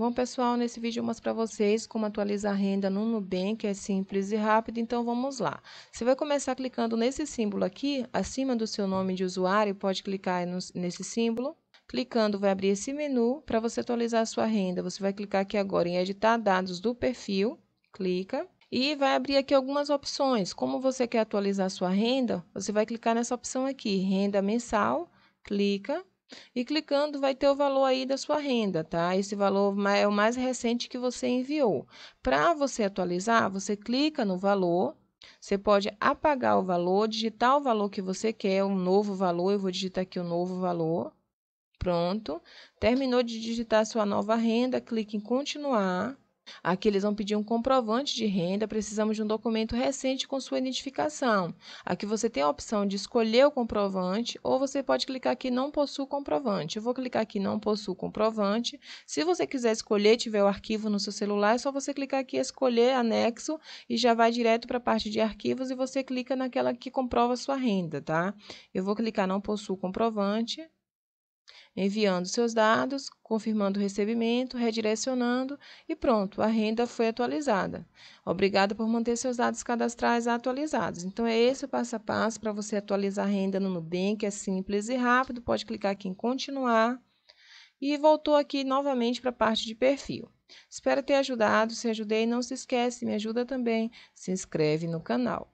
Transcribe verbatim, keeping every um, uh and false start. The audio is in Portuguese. Bom, pessoal, nesse vídeo eu mostro para vocês como atualizar a renda no Nubank, é simples e rápido, então vamos lá. Você vai começar clicando nesse símbolo aqui, acima do seu nome de usuário, pode clicar nesse símbolo. Clicando, vai abrir esse menu para você atualizar a sua renda. Você vai clicar aqui agora em editar dados do perfil, clica. E vai abrir aqui algumas opções. Como você quer atualizar a sua renda, você vai clicar nessa opção aqui, renda mensal, clica. E clicando vai ter o valor aí da sua renda, tá? Esse valor é o mais recente que você enviou. Para você atualizar, você clica no valor, você pode apagar o valor, digitar o valor que você quer, um novo valor, eu vou digitar aqui o novo valor. Pronto. Terminou de digitar sua nova renda, clique em continuar. Aqui eles vão pedir um comprovante de renda, precisamos de um documento recente com sua identificação. Aqui você tem a opção de escolher o comprovante ou você pode clicar aqui não possuo comprovante. Eu vou clicar aqui não possuo comprovante. Se você quiser escolher, tiver o arquivo no seu celular, é só você clicar aqui escolher anexo e já vai direto para a parte de arquivos e você clica naquela que comprova sua renda, tá? Eu vou clicar não possuo comprovante. Enviando seus dados, confirmando o recebimento, redirecionando e pronto, a renda foi atualizada. Obrigado por manter seus dados cadastrais atualizados. Então, é esse o passo a passo para você atualizar a renda no Nubank, é simples e rápido, pode clicar aqui em continuar e voltou aqui novamente para a parte de perfil. Espero ter ajudado, se ajudei, não se esquece, me ajuda também, se inscreve no canal.